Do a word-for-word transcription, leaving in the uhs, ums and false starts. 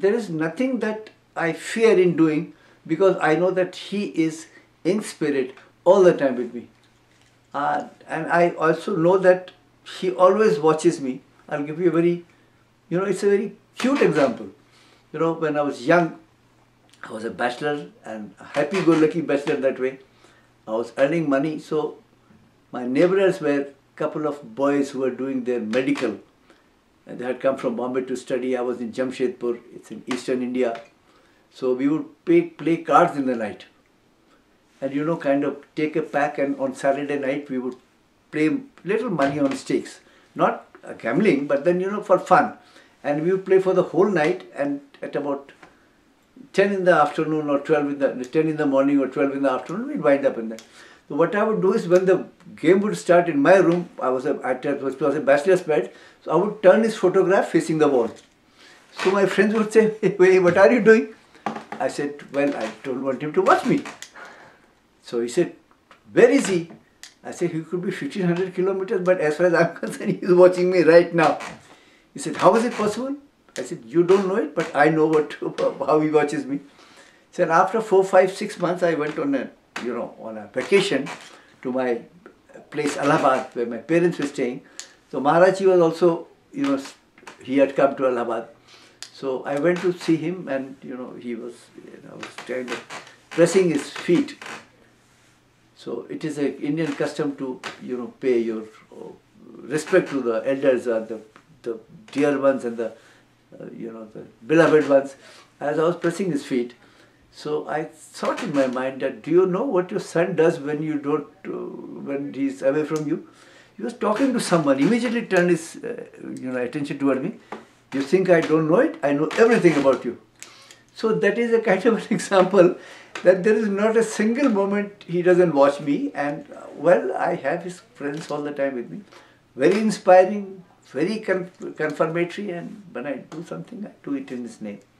There is nothing that I fear in doing, because I know that He is in spirit all the time with me. Uh, and I also know that He always watches me. I'll give you a very, you know, it's a very cute example. You know, when I was young, I was a bachelor, and a happy-go-lucky bachelor that way. I was earning money, so my neighbors were a couple of boys who were doing their medical. And they had come from Bombay to study. I was in Jamshedpur, it's in eastern India. So we would play, play cards in the night. And you know, kind of take a pack, and on Saturday night we would play little money on stakes. Not uh, gambling, but then, you know, for fun. And we would play for the whole night, and at about ten in the afternoon or twelve in the, ten in the morning or twelve in the afternoon, we'd wind up in that. So what I would do is, when the game would start in my room, I was a, I was a bachelor's bed, so I would turn his photograph facing the wall. So my friends would say, "Hey, what are you doing?" I said, "Well, I don't want him to watch me." So he said, "Where is he?" I said, "He could be fifteen hundred kilometers, but as far as I'm concerned, he's watching me right now." He said, "How is it possible?" I said, "You don't know it, but I know what how he watches me." So after four, five, six months, I went on a, you know, on a vacation to my place, Allahabad, where my parents were staying. So Maharaji was also, you know, he had come to Allahabad. So I went to see him, and, you know, he was, you know, I was kind of pressing his feet. So it is an Indian custom to, you know, pay your respect to the elders, or the, the dear ones, and the, Uh, you know, the beloved ones. As I was pressing his feet, so I thought in my mind that, do you know what your son does when you don't, uh, when he's away from you? He was talking to someone, immediately turned his, uh, you know, attention toward me. You think I don't know it? I know everything about you. So that is a kind of an example that there is not a single moment he doesn't watch me. And uh, well, I have his friends all the time with me. Very inspiring, very confirmatory, and when I do something, I do it in His name.